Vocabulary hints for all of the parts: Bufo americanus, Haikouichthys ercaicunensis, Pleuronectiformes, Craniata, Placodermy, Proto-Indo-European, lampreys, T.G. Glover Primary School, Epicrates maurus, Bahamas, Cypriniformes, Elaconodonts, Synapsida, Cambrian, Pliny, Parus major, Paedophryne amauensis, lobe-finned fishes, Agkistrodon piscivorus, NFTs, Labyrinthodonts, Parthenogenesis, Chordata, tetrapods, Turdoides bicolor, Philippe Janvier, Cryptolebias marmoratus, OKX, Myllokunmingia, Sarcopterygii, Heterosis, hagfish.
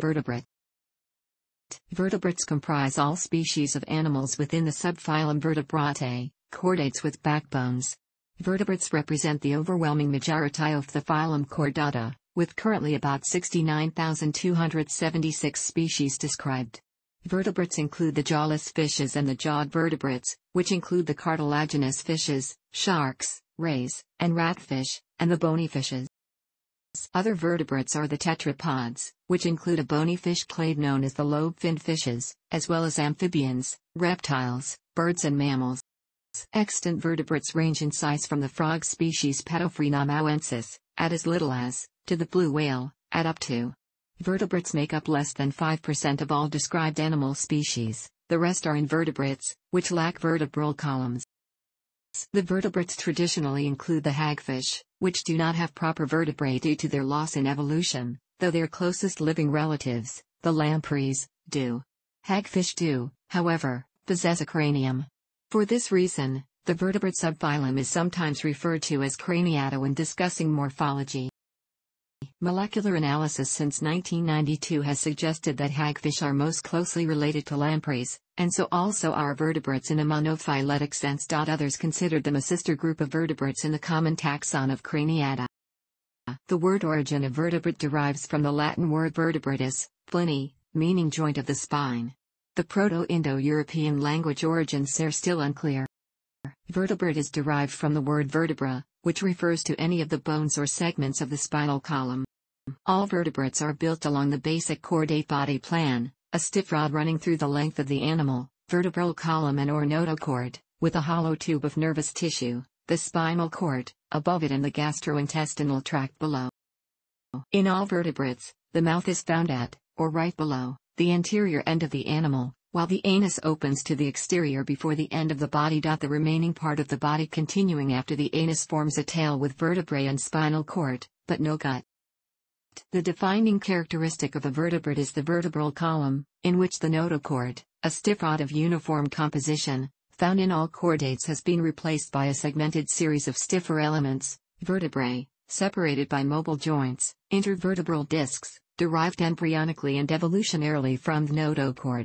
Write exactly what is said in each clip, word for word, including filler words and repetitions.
Vertebrate. Vertebrates comprise all species of animals within the subphylum Vertebratae, chordates with backbones. Vertebrates represent the overwhelming majority of the phylum Chordata, with currently about sixty-nine thousand two hundred seventy-six species described. Vertebrates include the jawless fishes and the jawed vertebrates, which include the cartilaginous fishes, sharks, rays, and ratfish, and the bony fishes. Other vertebrates are the tetrapods, which include a bony fish clade known as the lobe-finned fishes, as well as amphibians, reptiles, birds and mammals. Extant vertebrates range in size from the frog species Paedophryne amauensis, at as little as, to the blue whale, at up to. Vertebrates make up less than five percent of all described animal species, the rest are invertebrates, which lack vertebral columns. The vertebrates traditionally include the hagfish, which do not have proper vertebrae due to their loss in evolution, though their closest living relatives, the lampreys, do. Hagfish do, however, possess a cranium. For this reason, the vertebrate subphylum is sometimes referred to as Craniata when discussing morphology. Molecular analysis since nineteen ninety-two has suggested that hagfish are most closely related to lampreys, and so also are vertebrates in a monophyletic sense. Others considered them a sister group of vertebrates in the common taxon of Craniata. The word origin of vertebrate derives from the Latin word vertebratus, Pliny, meaning joint of the spine. The Proto-Indo-European language origins are still unclear. Vertebrate is derived from the word vertebra, which refers to any of the bones or segments of the spinal column. All vertebrates are built along the basic chordate body plan, a stiff rod running through the length of the animal, vertebral column and ornotochord, with a hollow tube of nervous tissue, the spinal cord, above it and the gastrointestinal tract below. In all vertebrates, the mouth is found at, or right below, the anterior end of the animal, while the anus opens to the exterior before the end of the body. The remaining part of the body continuing after the anus forms a tail with vertebrae and spinal cord, but no gut. The defining characteristic of a vertebrate is the vertebral column, in which the notochord, a stiff rod of uniform composition, found in all chordates has been replaced by a segmented series of stiffer elements, vertebrae, separated by mobile joints, intervertebral discs, derived embryonically and evolutionarily from the notochord.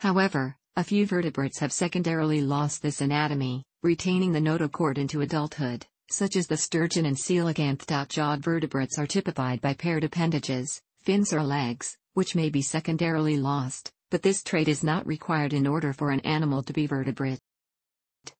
However, a few vertebrates have secondarily lost this anatomy, retaining the notochord into adulthood, such as the sturgeon and coelacanth. Jawed vertebrates are typified by paired appendages, fins or legs, which may be secondarily lost, but this trait is not required in order for an animal to be vertebrate.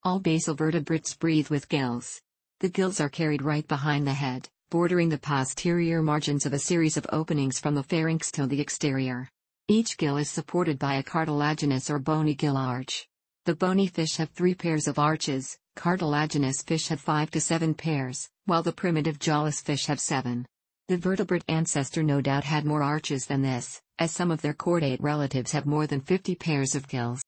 All basal vertebrates breathe with gills. The gills are carried right behind the head, bordering the posterior margins of a series of openings from the pharynx to the exterior. Each gill is supported by a cartilaginous or bony gill arch. The bony fish have three pairs of arches, cartilaginous fish have five to seven pairs, while the primitive jawless fish have seven. The vertebrate ancestor no doubt had more arches than this, as some of their chordate relatives have more than fifty pairs of gills.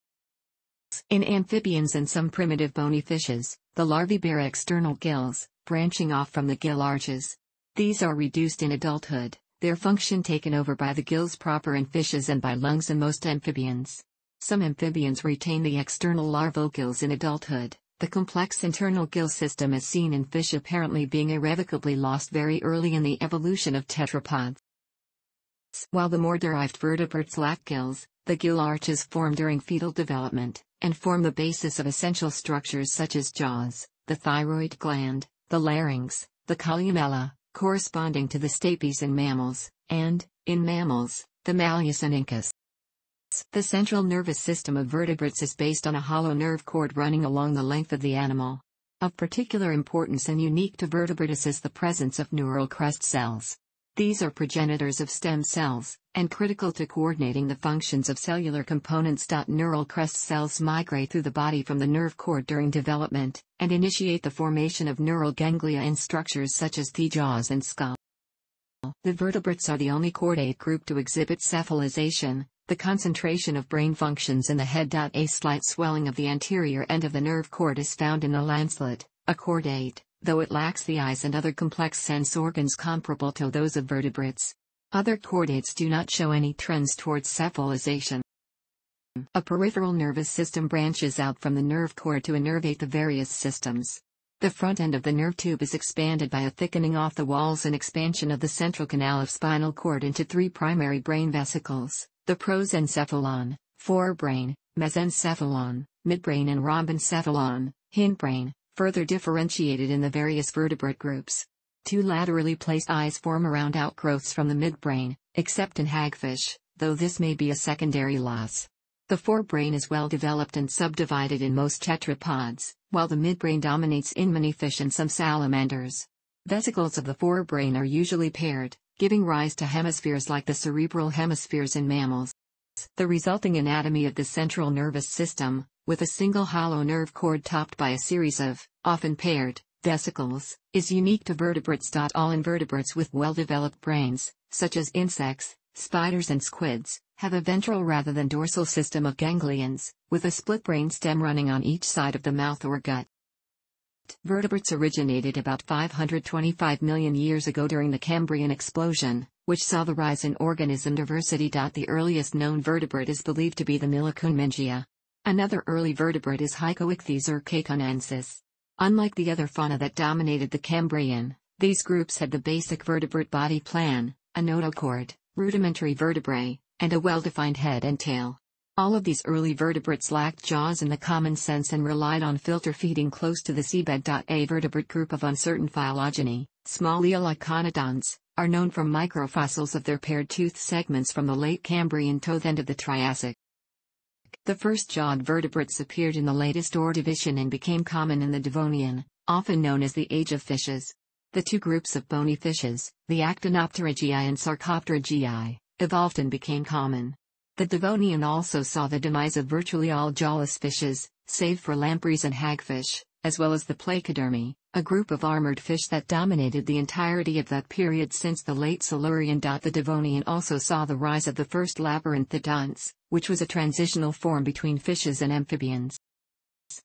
In amphibians and some primitive bony fishes, the larvae bear external gills, branching off from the gill arches. These are reduced in adulthood, their function taken over by the gills proper in fishes and by lungs in most amphibians. Some amphibians retain the external larval gills in adulthood. The complex internal gill system is seen in fish, apparently being irrevocably lost very early in the evolution of tetrapods. While the more derived vertebrates lack gills, the gill arches form during fetal development, and form the basis of essential structures such as jaws, the thyroid gland, the larynx, the columella, corresponding to the stapes in mammals, and, in mammals, the malleus and incus. The central nervous system of vertebrates is based on a hollow nerve cord running along the length of the animal. Of particular importance and unique to vertebrates is the presence of neural crest cells. These are progenitors of stem cells, and critical to coordinating the functions of cellular components. Neural crest cells migrate through the body from the nerve cord during development, and initiate the formation of neural ganglia in structures such as the jaws and skull. The vertebrates are the only chordate group to exhibit cephalization, the concentration of brain functions in the head. A slight swelling of the anterior end of the nerve cord is found in the lancelet, a chordate, though it lacks the eyes and other complex sense organs comparable to those of vertebrates. Other chordates do not show any trends towards cephalization. A peripheral nervous system branches out from the nerve cord to innervate the various systems. The front end of the nerve tube is expanded by a thickening off the walls and expansion of the central canal of spinal cord into three primary brain vesicles, the prosencephalon, forebrain, mesencephalon, midbrain and rhombencephalon, hindbrain, further differentiated in the various vertebrate groups. Two laterally placed eyes form around outgrowths from the midbrain, except in hagfish, though this may be a secondary loss. The forebrain is well developed and subdivided in most tetrapods, while the midbrain dominates in many fish and some salamanders. Vesicles of the forebrain are usually paired, giving rise to hemispheres like the cerebral hemispheres in mammals. The resulting anatomy of the central nervous system, with a single hollow nerve cord topped by a series of, often paired, vesicles, is unique to vertebrates. All invertebrates with well-developed brains, such as insects, spiders and squids, have a ventral rather than dorsal system of ganglions, with a split brain stem running on each side of the mouth or gut. Vertebrates originated about five hundred twenty-five million years ago during the Cambrian explosion, which saw the rise in organism diversity. The earliest known vertebrate is believed to be the Myllokunmingia. Another early vertebrate is Haikouichthys ercaicunensis. Unlike the other fauna that dominated the Cambrian, these groups had the basic vertebrate body plan, a notochord, rudimentary vertebrae, and a well-defined head and tail. All of these early vertebrates lacked jaws in the common sense and relied on filter feeding close to the seabed. A vertebrate group of uncertain phylogeny, small Elaconodonts, are known from microfossils of their paired tooth segments from the late Cambrian to the end of the Triassic. The first jawed vertebrates appeared in the latest Ordovician and became common in the Devonian, often known as the Age of Fishes. The two groups of bony fishes, the Actinopterygii and Sarcopterygii, evolved and became common. The Devonian also saw the demise of virtually all jawless fishes, save for lampreys and hagfish, as well as the Placodermy, a group of armored fish that dominated the entirety of that period since the late Silurian. The Devonian also saw the rise of the first labyrinthodonts, which was a transitional form between fishes and amphibians.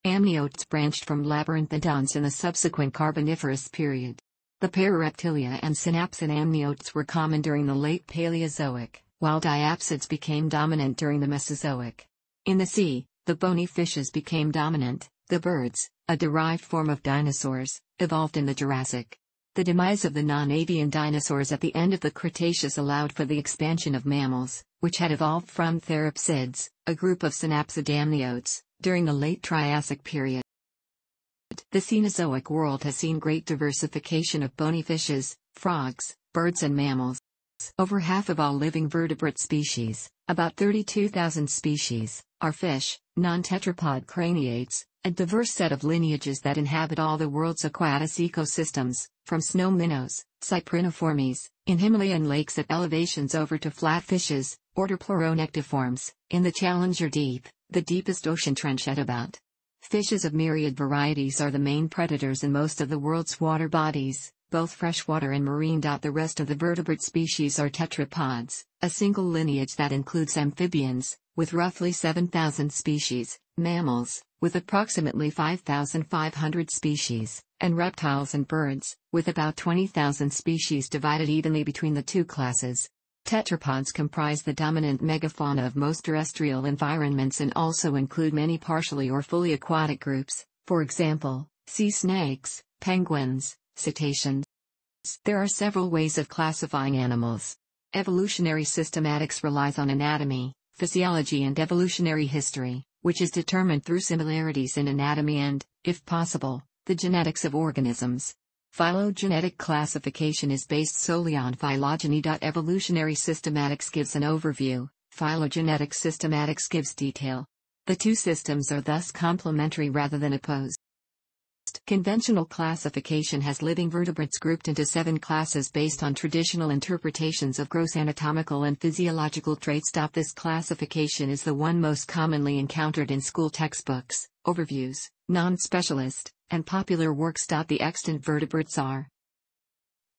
Amniotes branched from labyrinthodonts in the subsequent Carboniferous period. The Parareptilia and synapsid amniotes were common during the late Paleozoic, while diapsids became dominant during the Mesozoic. In the sea, the bony fishes became dominant, the birds, a derived form of dinosaurs, evolved in the Jurassic. The demise of the non-avian dinosaurs at the end of the Cretaceous allowed for the expansion of mammals, which had evolved from therapsids, a group of synapsid amniotes, during the late Triassic period. The Cenozoic world has seen great diversification of bony fishes, frogs, birds and mammals. Over half of all living vertebrate species, about thirty-two thousand species, are fish, non-tetrapod craniates, a diverse set of lineages that inhabit all the world's aquatic ecosystems, from snow minnows, Cypriniformes, in Himalayan lakes at elevations over to flatfishes, order Pleuronectiformes, in the Challenger Deep, the deepest ocean trench at about. Fishes of myriad varieties are the main predators in most of the world's water bodies, both freshwater and marine. The rest of the vertebrate species are tetrapods, a single lineage that includes amphibians, with roughly seven thousand species, mammals, with approximately five thousand five hundred species, and reptiles and birds, with about twenty thousand species divided evenly between the two classes. Tetrapods comprise the dominant megafauna of most terrestrial environments and also include many partially or fully aquatic groups, for example, sea snakes, penguins, cetaceans. There are several ways of classifying animals. Evolutionary systematics relies on anatomy, physiology and evolutionary history, which is determined through similarities in anatomy and, if possible, the genetics of organisms. Phylogenetic classification is based solely on phylogeny. Evolutionary systematics gives an overview, phylogenetic systematics gives detail. The two systems are thus complementary rather than opposed. Conventional classification has living vertebrates grouped into seven classes based on traditional interpretations of gross anatomical and physiological traits. This classification is the one most commonly encountered in school textbooks, overviews, non-specialist, and popular works. The extant vertebrates are.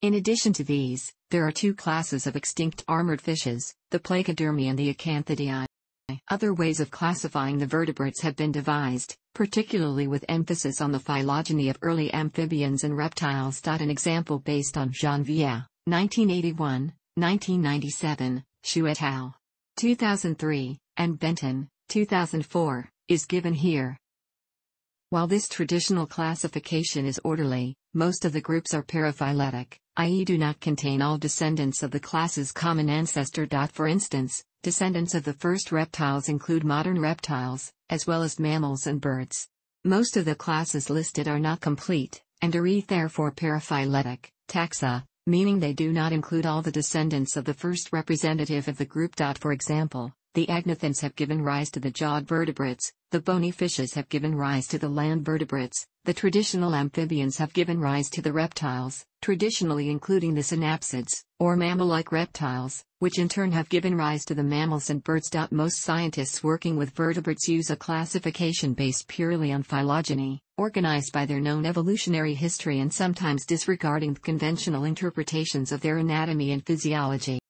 In addition to these, there are two classes of extinct armored fishes, the Placodermi and the Acanthidae. Other ways of classifying the vertebrates have been devised, particularly with emphasis on the phylogeny of early amphibians and reptiles. An example based on Janvier, nineteen eighty-one, nineteen ninety-seven, Xu et al., two thousand three, and Benton, two thousand four, is given here. While this traditional classification is orderly, most of the groups are paraphyletic, that is do not contain all descendants of the class's common ancestor. For instance, descendants of the first reptiles include modern reptiles, as well as mammals and birds. Most of the classes listed are not complete, and are therefore paraphyletic taxa, meaning they do not include all the descendants of the first representative of the group. For example, the agnathids have given rise to the jawed vertebrates, the bony fishes have given rise to the land vertebrates, the traditional amphibians have given rise to the reptiles, traditionally including the synapsids, or mammal-like reptiles, which in turn have given rise to the mammals and birds. Most scientists working with vertebrates use a classification based purely on phylogeny, organized by their known evolutionary history and sometimes disregarding the conventional interpretations of their anatomy and physiology.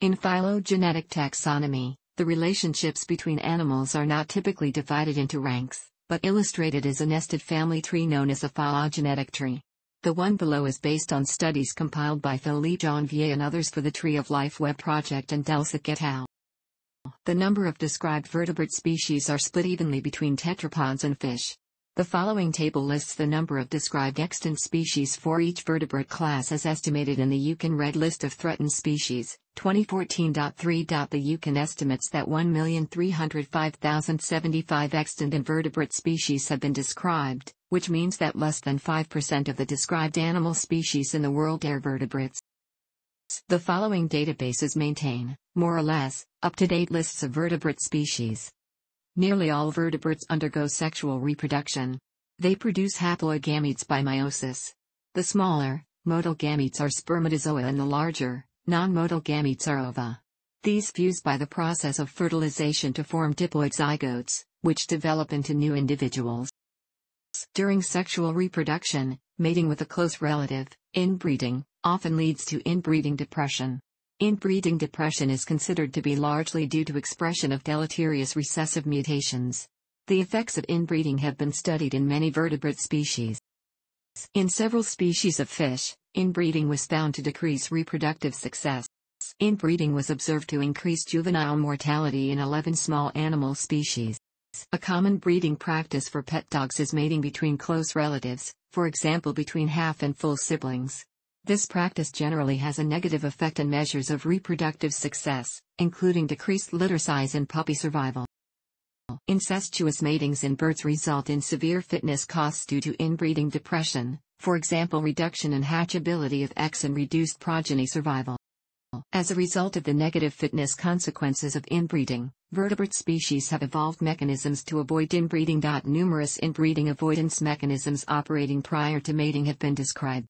In phylogenetic taxonomy, the relationships between animals are not typically divided into ranks, but illustrated as a nested family tree known as a phylogenetic tree. The one below is based on studies compiled by Philippe Janvier and others for the Tree of Life web project and Delsa Ketow. The number of described vertebrate species are split evenly between tetrapods and fish. The following table lists the number of described extant species for each vertebrate class as estimated in the U C A N Red List of Threatened Species, twenty fourteen point three. The U C A N estimates that one million three hundred five thousand seventy-five extant invertebrate species have been described, which means that less than five percent of the described animal species in the world are vertebrates. The following databases maintain, more or less, up-to-date lists of vertebrate species. Nearly all vertebrates undergo sexual reproduction. They produce haploid gametes by meiosis. The smaller, motile gametes are spermatozoa and the larger, non-motile gametes are ova. These fuse by the process of fertilization to form diploid zygotes, which develop into new individuals. During sexual reproduction, mating with a close relative, inbreeding, often leads to inbreeding depression. Inbreeding depression is considered to be largely due to expression of deleterious recessive mutations. The effects of inbreeding have been studied in many vertebrate species. In several species of fish, inbreeding was found to decrease reproductive success. Inbreeding was observed to increase juvenile mortality in eleven small animal species. A common breeding practice for pet dogs is mating between close relatives, for example between half and full siblings. This practice generally has a negative effect on measures of reproductive success, including decreased litter size and puppy survival. Incestuous matings in birds result in severe fitness costs due to inbreeding depression, for example reduction in hatchability of eggs and reduced progeny survival. As a result of the negative fitness consequences of inbreeding, vertebrate species have evolved mechanisms to avoid inbreeding. Numerous inbreeding avoidance mechanisms operating prior to mating have been described.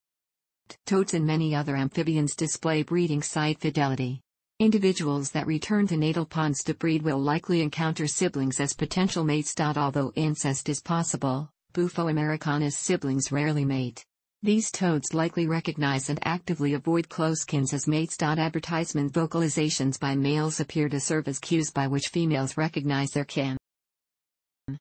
Toads and many other amphibians display breeding site fidelity. Individuals that return to natal ponds to breed will likely encounter siblings as potential mates. Although incest is possible, Bufo americanus siblings rarely mate. These toads likely recognize and actively avoid close kins as mates. Advertisement vocalizations by males appear to serve as cues by which females recognize their kin.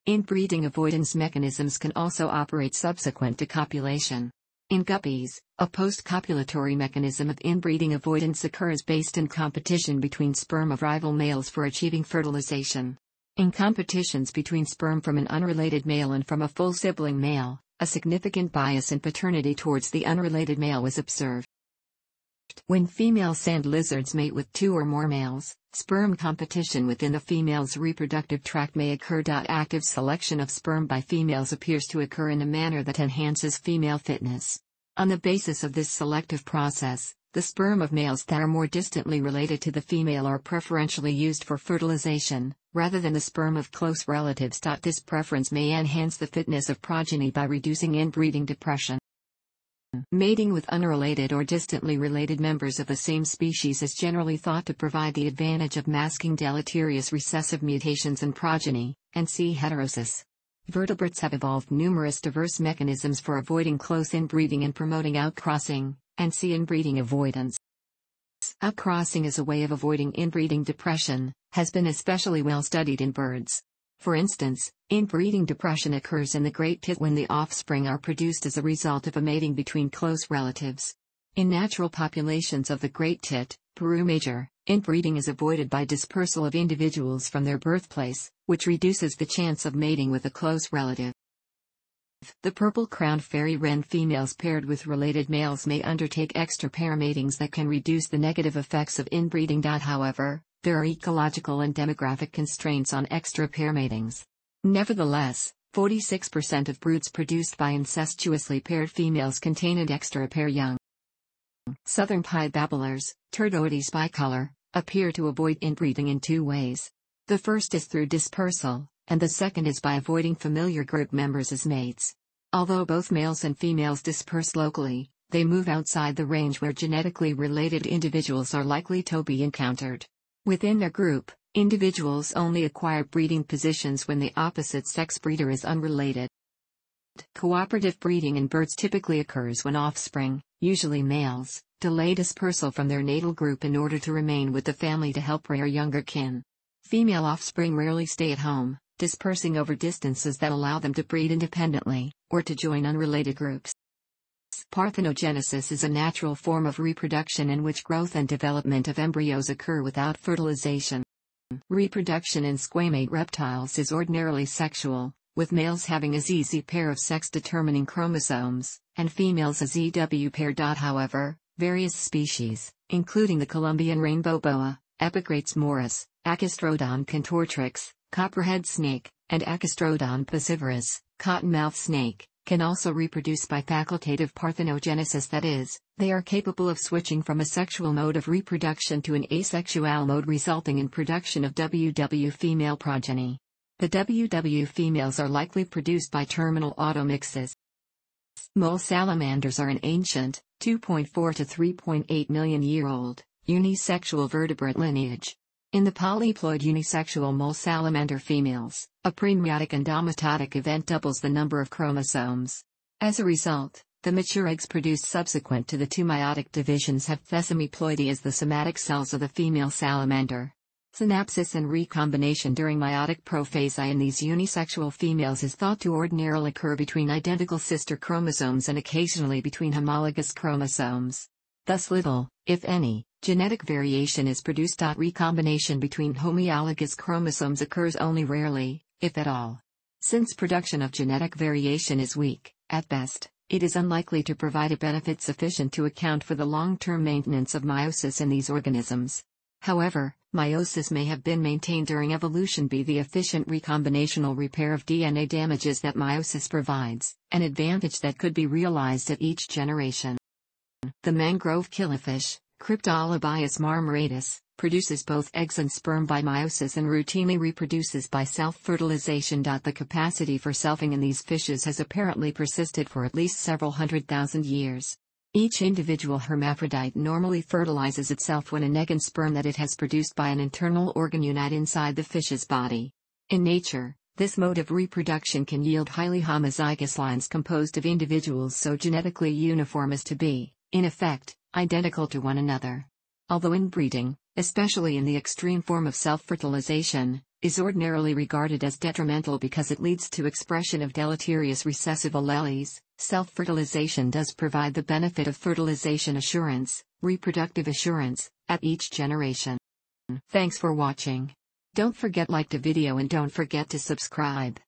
Inbreeding avoidance mechanisms can also operate subsequent to copulation. In guppies, a post-copulatory mechanism of inbreeding avoidance occurs based on competition between sperm of rival males for achieving fertilization. In competitions between sperm from an unrelated male and from a full sibling male, a significant bias in paternity towards the unrelated male was observed. When female sand lizards mate with two or more males, sperm competition within the female's reproductive tract may occur. Active selection of sperm by females appears to occur in a manner that enhances female fitness. On the basis of this selective process, the sperm of males that are more distantly related to the female are preferentially used for fertilization, rather than the sperm of close relatives. This preference may enhance the fitness of progeny by reducing inbreeding depression. Mating with unrelated or distantly related members of the same species is generally thought to provide the advantage of masking deleterious recessive mutations in progeny, and see heterosis. Vertebrates have evolved numerous diverse mechanisms for avoiding close inbreeding and promoting outcrossing, and see inbreeding avoidance. Outcrossing as a way of avoiding inbreeding depression has been especially well studied in birds. For instance, inbreeding depression occurs in the great tit when the offspring are produced as a result of a mating between close relatives. In natural populations of the great tit, Parus major, inbreeding is avoided by dispersal of individuals from their birthplace, which reduces the chance of mating with a close relative. The purple-crowned fairy wren females paired with related males may undertake extra pair matings that can reduce the negative effects of inbreeding. However, there are ecological and demographic constraints on extra pair matings. Nevertheless, forty-six percent of broods produced by incestuously paired females contain an extra pair young. Southern pied babblers, Turdoides bicolor, appear to avoid inbreeding in two ways. The first is through dispersal, and the second is by avoiding familiar group members as mates. Although both males and females disperse locally, they move outside the range where genetically related individuals are likely to be encountered. Within their group, individuals only acquire breeding positions when the opposite sex breeder is unrelated. Cooperative breeding in birds typically occurs when offspring, usually males, delay dispersal from their natal group in order to remain with the family to help rear younger kin. Female offspring rarely stay at home, dispersing over distances that allow them to breed independently, or to join unrelated groups. Parthenogenesis is a natural form of reproduction in which growth and development of embryos occur without fertilization. Reproduction in squamate reptiles is ordinarily sexual, with males having a Z Z pair of sex-determining chromosomes, and females a Z W pair. However, various species, including the Colombian rainbow boa, Epicrates maurus, Agkistrodon contortrix, copperhead snake, and Agkistrodon piscivorus, cottonmouth snake, can also reproduce by facultative parthenogenesis, that is, they are capable of switching from a sexual mode of reproduction to an asexual mode, resulting in production of W W female progeny. The W W females are likely produced by terminal automixes. Mole salamanders are an ancient, two point four to three point eight million year old, unisexual vertebrate lineage. In the polyploid unisexual mole salamander females, a premiotic and domitotic event doubles the number of chromosomes. As a result, the mature eggs produced subsequent to the two meiotic divisions have thessamiploidy as the somatic cells of the female salamander. Synapsis and recombination during meiotic prophase in these unisexual females is thought to ordinarily occur between identical sister chromosomes and occasionally between homologous chromosomes. Thus little, if any, genetic variation is produced. Recombination between homologous chromosomes occurs only rarely, if at all. Since production of genetic variation is weak, at best, it is unlikely to provide a benefit sufficient to account for the long-term maintenance of meiosis in these organisms. However, meiosis may have been maintained during evolution by the efficient recombinational repair of D N A damages that meiosis provides, an advantage that could be realized at each generation. The mangrove killifish, Cryptolebias marmoratus, produces both eggs and sperm by meiosis and routinely reproduces by self-fertilization. The capacity for selfing in these fishes has apparently persisted for at least several hundred thousand years. Each individual hermaphrodite normally fertilizes itself when an egg and sperm that it has produced by an internal organ unite inside the fish's body. In nature, this mode of reproduction can yield highly homozygous lines composed of individuals so genetically uniform as to be, in effect, identical to one another. Although inbreeding, especially in the extreme form of self-fertilization, is ordinarily regarded as detrimental because it leads to expression of deleterious recessive alleles, self-fertilization does provide the benefit of fertilization assurance, reproductive assurance, at each generation. Thanks for watching. Don't forget to like the video and don't forget to subscribe.